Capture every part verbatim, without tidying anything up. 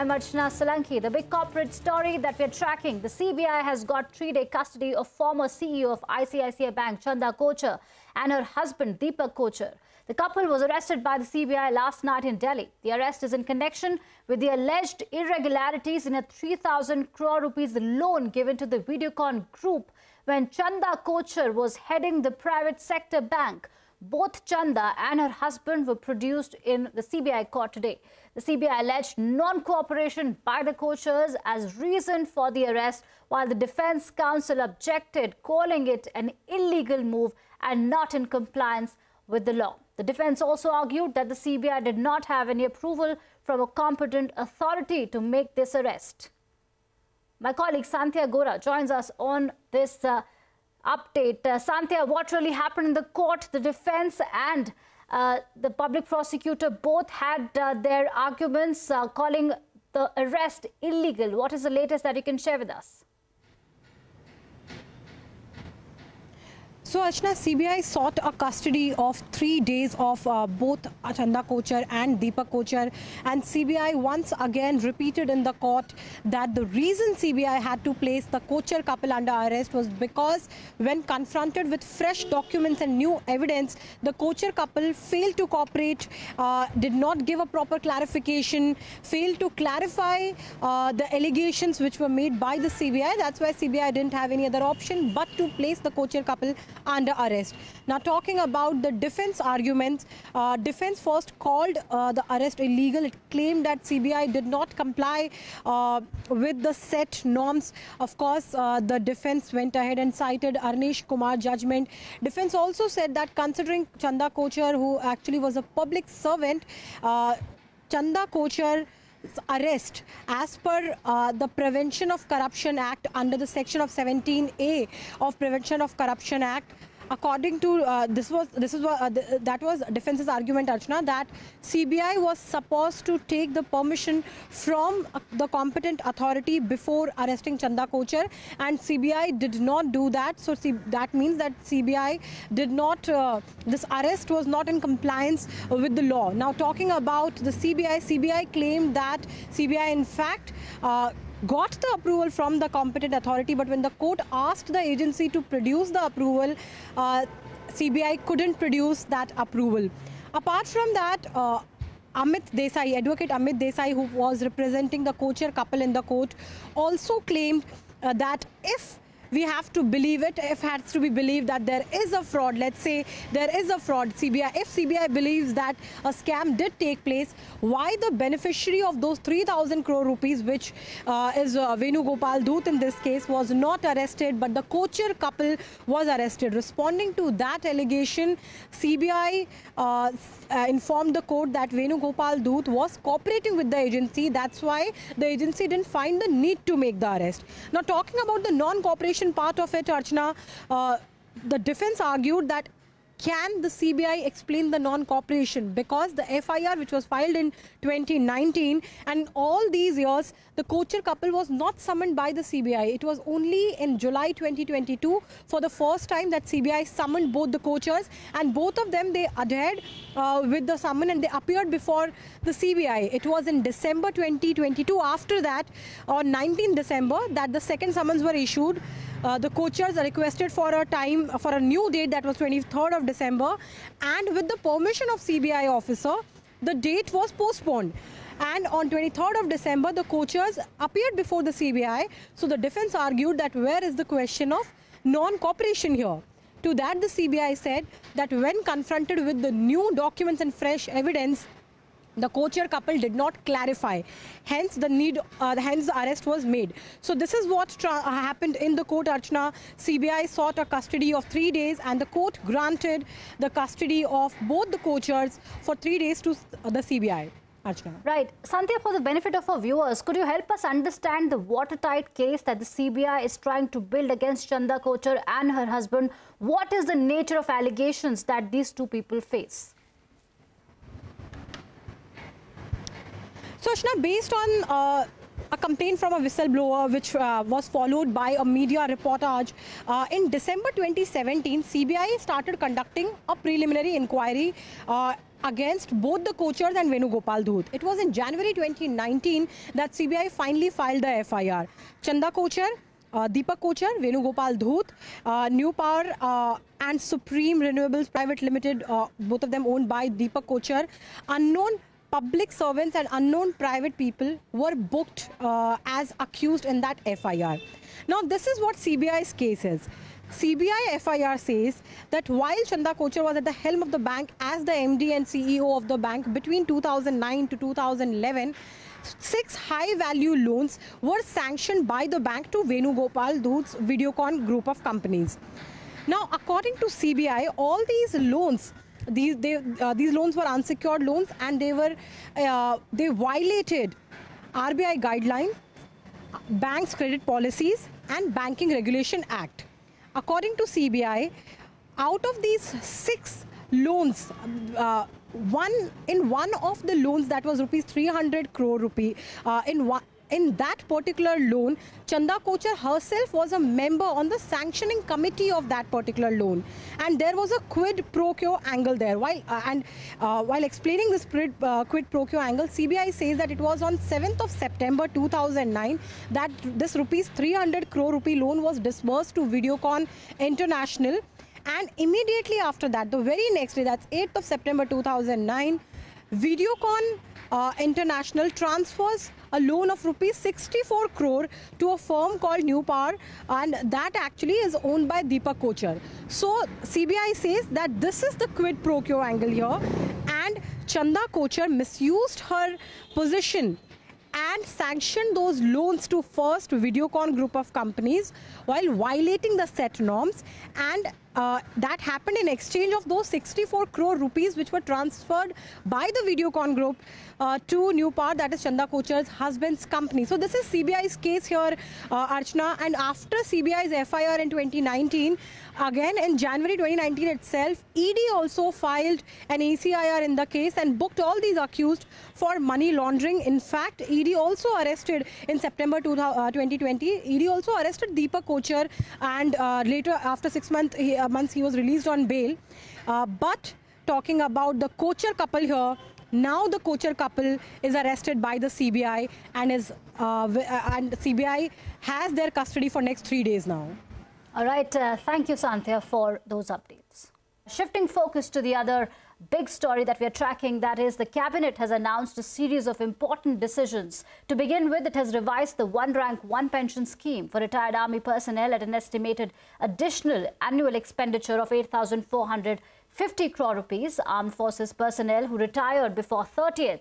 I'm Archna Solanki. The big corporate story that we're tracking, the C B I has got three-day custody of former C E O of I C I C I Bank, Chanda Kochhar, and her husband, Deepak Kochhar. The couple was arrested by the C B I last night in Delhi. The arrest is in connection with the alleged irregularities in a three thousand crore rupees loan given to the Videocon group when Chanda Kochhar was heading the private sector bank. Both Chanda and her husband were produced in the C B I court today. The C B I alleged non-cooperation by the Kochhars as reason for the arrest, while the defense counsel objected, calling it an illegal move and not in compliance with the law. The defense also argued that the C B I did not have any approval from a competent authority to make this arrest. My colleague Sandhya Gora joins us on this uh, update. Uh, Sandhya, what really happened in the court? The defense and uh, the public prosecutor both had uh, their arguments uh, calling the arrest illegal. What is the latest that you can share with us? So, Ashna, C B I sought a custody of three days of uh, both Chanda Kochhar and Deepak Kochhar, and C B I once again repeated in the court that the reason C B I had to place the Kochhar couple under arrest was because when confronted with fresh documents and new evidence, the Kochhar couple failed to cooperate, uh, did not give a proper clarification, failed to clarify uh, the allegations which were made by the C B I. That's why C B I didn't have any other option but to place the Kochhar couple under arrest. Now, talking about the defense arguments, uh, defense first called uh, the arrest illegal. It claimed that C B I did not comply uh, with the set norms. Of course, uh, the defense went ahead and cited Arnesh Kumar judgment. Defense also said that considering Chanda Kochhar, who actually was a public servant, uh, Chanda Kochhar arrest as per uh, the Prevention of Corruption Act under the section of seventeen A of Prevention of Corruption Act. According to uh, this was this is uh, th that was defense's argument, Archna, that C B I was supposed to take the permission from uh, the competent authority before arresting Chanda Kochhar, and C B I did not do that. So C that means that C B I did not uh, this arrest was not in compliance with the law. Now, talking about the C B I, C B I claimed that C B I in fact Uh, got the approval from the competent authority, but when the court asked the agency to produce the approval, uh, C B I couldn't produce that approval. Apart from that, uh, Amit Desai, advocate Amit Desai, who was representing the Kochhar couple in the court, also claimed uh, that if we have to believe it, if has to be believed that there is a fraud, let's say there is a fraud, C B I, if C B I believes that a scam did take place, why the beneficiary of those three thousand crore rupees, which uh, is uh, Venugopal Dhoot in this case, was not arrested, but the Kochhar couple was arrested. Responding to that allegation, C B I uh, uh, informed the court that Venugopal Dhoot was cooperating with the agency. That's why the agency didn't find the need to make the arrest. Now, talking about the non-cooperation part of it, Archna, uh, the defense argued that can the C B I explain the non-cooperation, because the F I R which was filed in twenty nineteen, and all these years the Kochhar couple was not summoned by the C B I. It was only in July twenty twenty-two for the first time that C B I summoned both the Kochhars, and both of them they adhered uh, with the summon and they appeared before the C B I. It was in December twenty twenty-two, after that on nineteenth December, that the second summons were issued. Uh, the Kochhars are requested for a time, for a new date, that was twenty-third of December, and with the permission of C B I officer, the date was postponed. And on twenty-third of December, the Kochhars appeared before the C B I. So the defense argued that where is the question of non-cooperation here? To that, the C B I said that when confronted with the new documents and fresh evidence, the Kochhar couple did not clarify, hence the need, uh, hence the arrest was made. So this is what tra happened in the court, Archna. C B I sought a custody of three days, and the court granted the custody of both the Kochhars for three days to the C B I. Archna. Right, Sandhya, for the benefit of our viewers, could you help us understand the watertight case that the C B I is trying to build against Chanda Kochhar and her husband? What is the nature of allegations that these two people face? So, Ashna, based on uh, a complaint from a whistleblower which uh, was followed by a media reportage, uh, in December twenty seventeen, C B I started conducting a preliminary inquiry uh, against both the Kochhars and Venugopal Dhoot. It was in January twenty nineteen that C B I finally filed the F I R. Chanda Kochhar, Uh, Deepak Kochhar, Venugopal Dhoot, uh, New Power uh, and Supreme Renewables Private Limited, uh, both of them owned by Deepak Kochhar, unknown public servants and unknown private people were booked uh, as accused in that F I R. Now, this is what C B I's case is. C B I F I R says that while Chanda Kochhar was at the helm of the bank as the M D and C E O of the bank between two thousand nine to two thousand eleven, six high-value loans were sanctioned by the bank to Venugopal Dhoot's Videocon group of companies. Now, according to C B I, all these loans, these they, uh, these loans were unsecured loans, and they were uh, they violated R B I guidelines, banks' credit policies, and Banking Regulation Act. According to C B I, out of these six loans, uh, one in one of the loans that was rupees three hundred crore rupee, uh, in one, in that particular loan, Chanda Kochhar herself was a member on the sanctioning committee of that particular loan, and there was a quid pro quo angle there. While uh, and uh, while explaining this quid, uh, quid pro quo angle, C B I says that it was on seventh of September two thousand nine that this rupees three hundred crore rupee loan was disbursed to Videocon International. And immediately after that, the very next day, that's eighth of September two thousand nine, Videocon uh, International transfers a loan of rupees sixty-four crore to a firm called New Power, and that actually is owned by Deepak Kochhar. So C B I says that this is the quid pro quo angle here, and Chanda Kochhar misused her position and sanctioned those loans to first Videocon group of companies while violating the set norms, and uh, that happened in exchange of those sixty-four crore rupees which were transferred by the Videocon group uh, to New Power, that is Chanda Kochhar's husband's company. So this is C B I's case here, uh, Archna, and after C B I's F I R in twenty nineteen, again in January twenty nineteen itself, E D also filed an A C I R in the case and booked all these accused for money laundering. In fact, E D also arrested in September twenty twenty. E D also arrested Deepak Kochhar, and uh, later, after six months he, uh, months, he was released on bail. Uh, but talking about the Kochhar couple here, now the Kochhar couple is arrested by the C B I, and is uh, and C B I has their custody for next three days now. All right, uh, thank you, Sandhya, for those updates. Shifting focus to the other big story that we are tracking, that is the cabinet has announced a series of important decisions. To begin with, it has revised the one rank, one pension scheme for retired army personnel at an estimated additional annual expenditure of eight thousand four hundred fifty crore rupees. Armed forces personnel who retired before thirtieth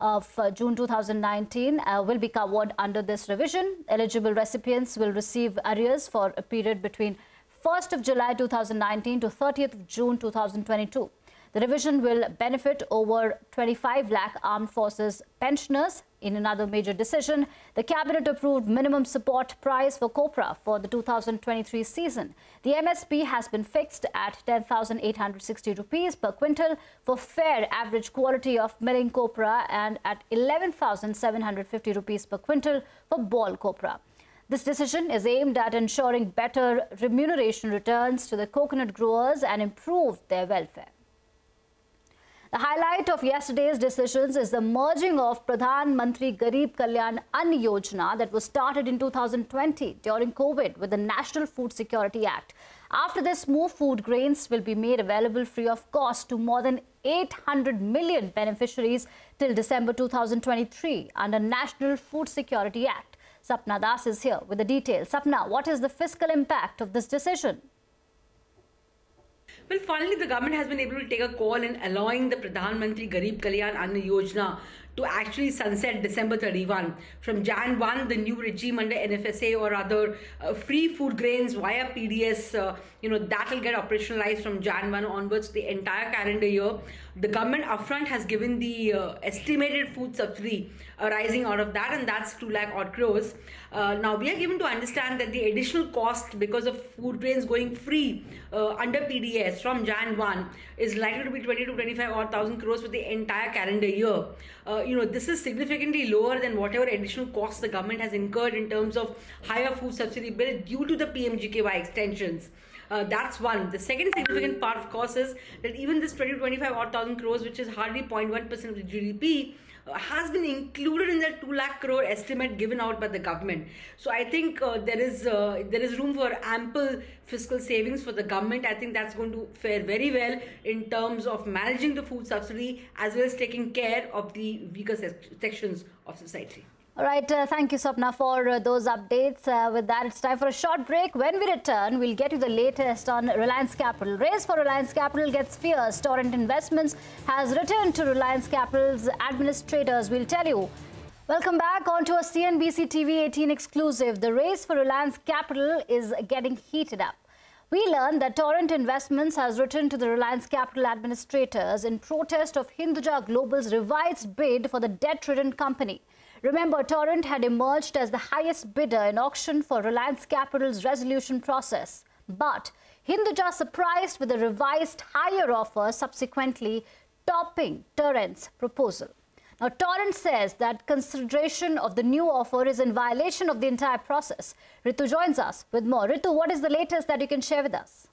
of June two thousand nineteen uh, will be covered under this revision. Eligible recipients will receive arrears for a period between first of July two thousand nineteen to thirtieth of June two thousand twenty-two. The revision will benefit over twenty-five lakh armed forces pensioners. In another major decision, the cabinet approved minimum support price for copra for the two thousand twenty-three season. The M S P has been fixed at ten thousand eight hundred sixty rupees per quintal for fair average quality of milling copra, and at eleven thousand seven hundred fifty rupees per quintal for ball copra. This decision is aimed at ensuring better remuneration returns to the coconut growers and improve their welfare. The highlight of yesterday's decisions is the merging of Pradhan Mantri Garib Kalyan Anna Yojana that was started in two thousand twenty during COVID with the National Food Security Act. After this, more food grains will be made available free of cost to more than eight hundred million beneficiaries till December two thousand twenty-three under National Food Security Act. Sapna Das is here with the details. Sapna, what is the fiscal impact of this decision? Well, finally, the government has been able to take a call in allowing the Pradhan Mantri Garib Kalyan Anna Yojana to actually sunset December thirty-first. From January first, the new regime under N F S A, or other uh, free food grains via P D S, uh, you know, that will get operationalized from January first onwards the entire calendar year. The government upfront has given the uh, estimated food subsidy arising out of that, and that's two lakh odd crores. Uh, now, we are given to understand that the additional cost because of food grains going free uh, under P D S from January first is likely to be twenty to twenty-five odd thousand crores for the entire calendar year. Uh, you know, this is significantly lower than whatever additional costs the government has incurred in terms of higher food subsidy bill due to the P M G K Y extensions. Uh, that's one. The second significant part, of course, is that even this twenty to twenty-five odd thousand crores, which is hardly zero point one percent of the G D P, uh, has been included in that two lakh crore estimate given out by the government. So I think uh, there is uh, there is room for ample fiscal savings for the government. I think that's going to fare very well in terms of managing the food subsidy as well as taking care of the weaker sections of society. All right, uh, thank you, Sapna, for uh, those updates. Uh, with that, it's time for a short break. When we return, we'll get you the latest on Reliance Capital. Race for Reliance Capital gets fierce. Torrent Investments has returned to Reliance Capital's administrators. We'll tell you. Welcome back onto a C N B C T V eighteen exclusive. The race for Reliance Capital is getting heated up. We learned that Torrent Investments has returned to the Reliance Capital administrators in protest of Hinduja Global's revised bid for the debt-ridden company. Remember, Torrent had emerged as the highest bidder in auction for Reliance Capital's resolution process. But Hinduja surprised with a revised higher offer, subsequently topping Torrent's proposal. Now, Torrent says that consideration of the new offer is in violation of the entire process. Ritu joins us with more. Ritu, what is the latest that you can share with us?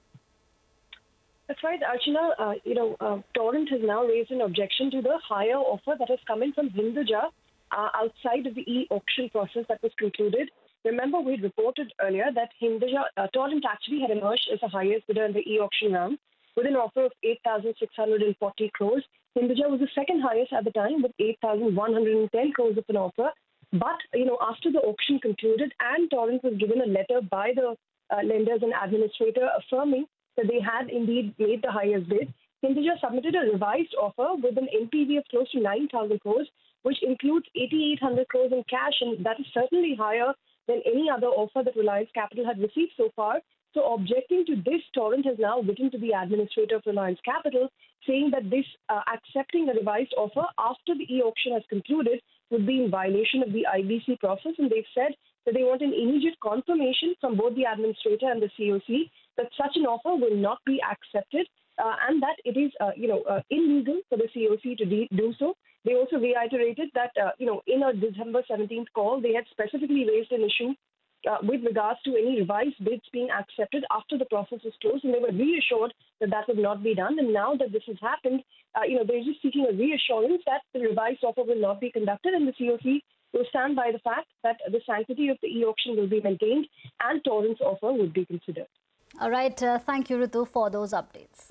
That's right, Archna. Uh, you know, uh, Torrent has now raised an objection to the higher offer that has come in from Hinduja, Uh, outside of the e-auction process that was concluded. Remember, we reported earlier that Hinduja, uh, Torrent actually had emerged as the highest bidder in the e-auction round with an offer of eight thousand six hundred forty crores. Hinduja was the second highest at the time with eight thousand one hundred ten crores of an offer. But, you know, after the auction concluded and Torrent was given a letter by the uh, lenders and administrator affirming that they had indeed made the highest bid, Hinduja submitted a revised offer with an N P V of close to nine thousand crores, which includes eight thousand eight hundred crores in cash, and that is certainly higher than any other offer that Reliance Capital had received so far. So objecting to this, Torrent has now written to the administrator of Reliance Capital, saying that this uh, accepting a revised offer after the e-auction has concluded would be in violation of the I B C process, and they've said that they want an immediate confirmation from both the administrator and the C O C that such an offer will not be accepted, uh, and that it is uh, you know, uh, illegal for the C O C to do so. They also reiterated that, uh, you know, in a December seventeenth call, they had specifically raised an issue uh, with regards to any revised bids being accepted after the process was closed, and they were reassured that that would not be done. And now that this has happened, uh, you know, they're just seeking a reassurance that the revised offer will not be conducted, and the C O C will stand by the fact that the sanctity of the e-auction will be maintained and Torrent's offer would be considered. All right. Uh, thank you, Ritu, for those updates.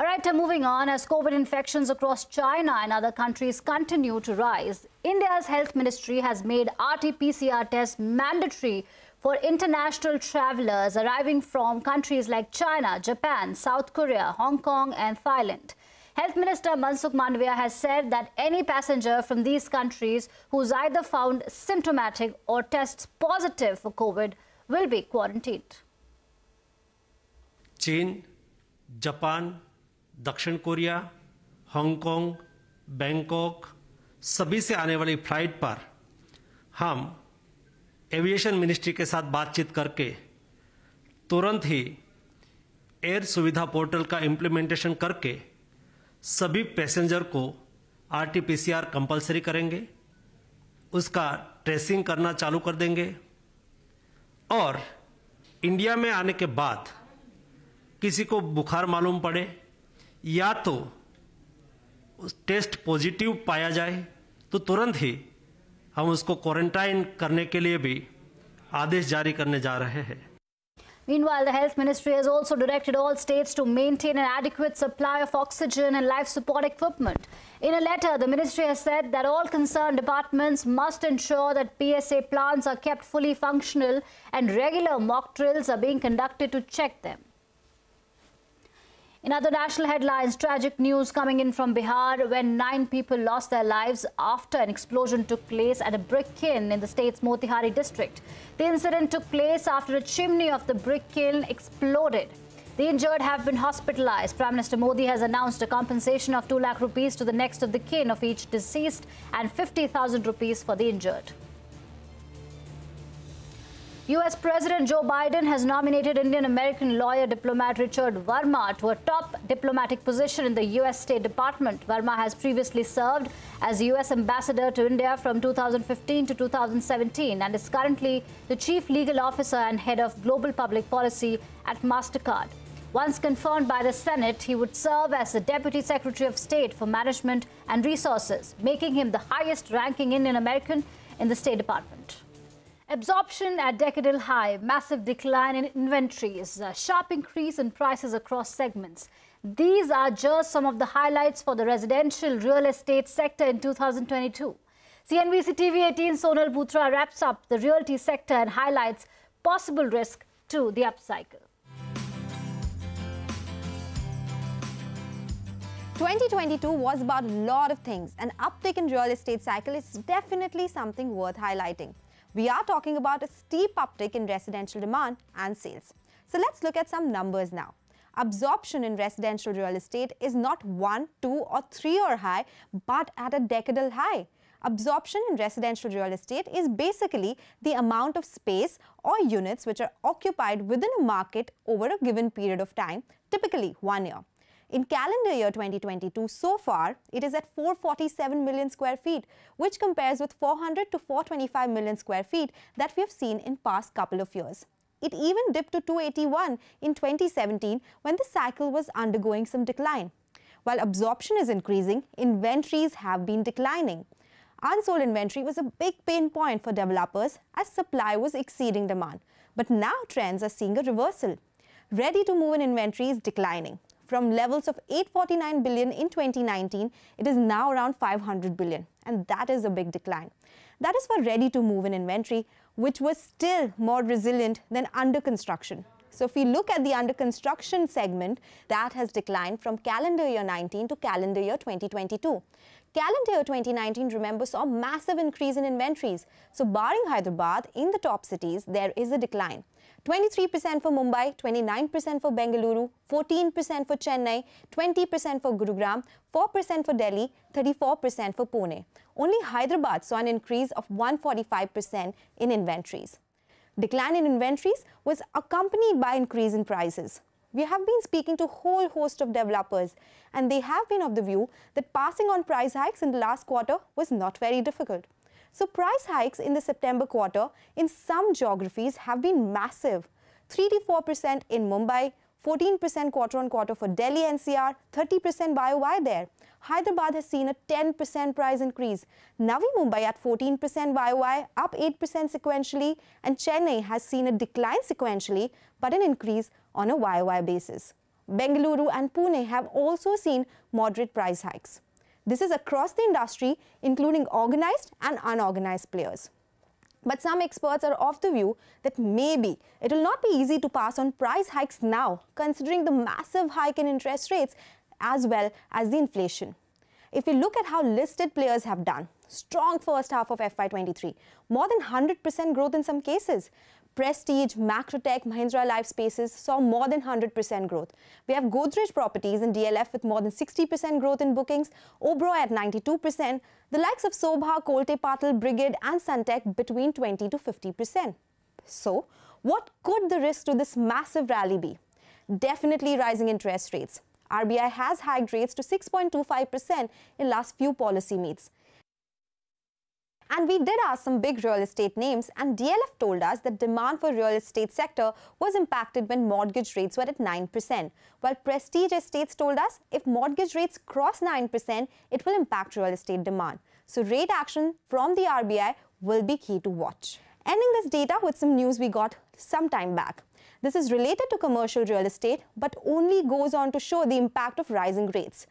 All right, moving on, as COVID infections across China and other countries continue to rise, India's health ministry has made R T P C R tests mandatory for international travelers arriving from countries like China, Japan, South Korea, Hong Kong and Thailand. Health Minister Mansukh Mandviya has said that any passenger from these countries who's either found symptomatic or tests positive for COVID will be quarantined. China, Japan, दक्षिण Korea, Hong Kong, Bangkok सभी से आने वाली flight पर हम aviation ministry के साथ बातचीत करके तुरंत ही एयर सुविधा पोर्टल का इम्प्लीमेंटेशन करके सभी पैसेंजर को आरटीपीसीआर कंपलसरी करेंगे, उसका ट्रेसिंग करना चालू कर देंगे और इंडिया में आने के बाद किसी को बुखार मालूम पड़े या तो टेस्ट पॉजिटिव पाया जाए तो तुरंत ही हम उसको क्वारंटाइन करने के लिए भी आदेश जारी करने जा रहे हैं. Meanwhile, the health ministry has also directed all states to maintain an adequate supply of oxygen and life support equipment. In a letter, the ministry has said that all concerned departments must ensure that P S A plants are kept fully functional and regular mock drills are being conducted to check them. In other national headlines, tragic news coming in from Bihar when nine people lost their lives after an explosion took place at a brick kiln in the state's Motihari district. The incident took place after a chimney of the brick kiln exploded. The injured have been hospitalized. Prime Minister Modi has announced a compensation of two lakh rupees to the next of the kin of each deceased and fifty thousand rupees for the injured. U S President Joe Biden has nominated Indian-American lawyer diplomat Richard Verma to a top diplomatic position in the U S State Department. Verma has previously served as U S ambassador to India from two thousand fifteen to two thousand seventeen and is currently the chief legal officer and head of global public policy at MasterCard. Once confirmed by the Senate, he would serve as the Deputy Secretary of State for Management and Resources, making him the highest-ranking Indian-American in the State Department. Absorption at decadal high, massive decline in inventories, a sharp increase in prices across segments. These are just some of the highlights for the residential real estate sector in two thousand twenty-two. C N B C T V eighteen Sonal Butra wraps up the realty sector and highlights possible risk to the upcycle. twenty twenty-two was about a lot of things. An uptick in real estate cycle is definitely something worth highlighting. We are talking about a steep uptick in residential demand and sales. So let's look at some numbers now. Absorption in residential real estate is not one, two or three-year high, but at a decadal high. Absorption in residential real estate is basically the amount of space or units which are occupied within a market over a given period of time, typically one year. In calendar year twenty twenty-two, so far, it is at four hundred forty-seven million square feet, which compares with four hundred to four hundred twenty-five million square feet that we have seen in past couple of years. It even dipped to two hundred eighty-one in twenty seventeen when the cycle was undergoing some decline. While absorption is increasing, inventories have been declining. Unsold inventory was a big pain point for developers as supply was exceeding demand. But now trends are seeing a reversal. Ready-to-move-in inventory is declining. From levels of eight hundred forty-nine billion in twenty nineteen, it is now around five hundred billion, and that is a big decline. That is for ready-to-move-in inventory, which was still more resilient than under construction. So if we look at the under construction segment, that has declined from calendar year nineteen to calendar year twenty twenty-two. Calendar year twenty nineteen, remember, saw a massive increase in inventories. So barring Hyderabad, in the top cities, there is a decline. twenty-three percent for Mumbai, twenty-nine percent for Bengaluru, fourteen percent for Chennai, twenty percent for Gurugram, four percent for Delhi, thirty-four percent for Pune. Only Hyderabad saw an increase of one hundred forty-five percent in inventories. Decline in inventories was accompanied by increase in prices. We have been speaking to a whole host of developers, and they have been of the view that passing on price hikes in the last quarter was not very difficult. So price hikes in the September quarter in some geographies have been massive. three to four percent in Mumbai, fourteen percent quarter-on-quarter for Delhi N C R, thirty percent Y O Y there. Hyderabad has seen a ten percent price increase. Navi Mumbai at fourteen percent Y O Y, up eight percent sequentially, and Chennai has seen a decline sequentially, but an increase on a Y O Y basis. Bengaluru and Pune have also seen moderate price hikes. This is across the industry, including organized and unorganized players. But some experts are of the view that maybe it will not be easy to pass on price hikes now, considering the massive hike in interest rates as well as the inflation. If we look at how listed players have done, strong first half of F Y twenty-three, more than one hundred percent growth in some cases. Prestige, Macrotech, Mahindra Life Spaces saw more than one hundred percent growth. We have Godrej Properties in D L F with more than sixty percent growth in bookings, Oberoi at ninety-two percent, the likes of Sobha, Colte Patil, Brigade and Suntech between twenty to fifty percent. So, what could the risk to this massive rally be? Definitely rising interest rates. R B I has hiked rates to six point two five percent in last few policy meets. And we did ask some big real estate names, and D L F told us that demand for real estate sector was impacted when mortgage rates were at nine percent, while Prestige Estates told us if mortgage rates cross nine percent, it will impact real estate demand. So rate action from the R B I will be key to watch. Ending this data with some news we got some time back. This is related to commercial real estate, but only goes on to show the impact of rising rates.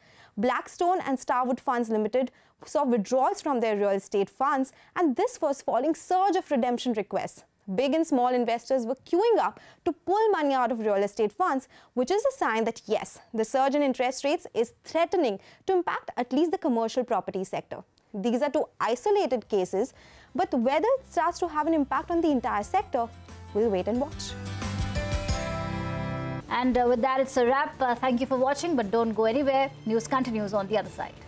Blackstone and Starwood Funds Limited saw withdrawals from their real estate funds, and this was following surge of redemption requests. Big and small investors were queuing up to pull money out of real estate funds, which is a sign that yes, the surge in interest rates is threatening to impact at least the commercial property sector. These are two isolated cases, but whether it starts to have an impact on the entire sector, we'll wait and watch. And uh, with that, it's a wrap. Uh, thank you for watching, but don't go anywhere. News continues on the other side.